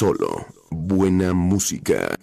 Solo buena música.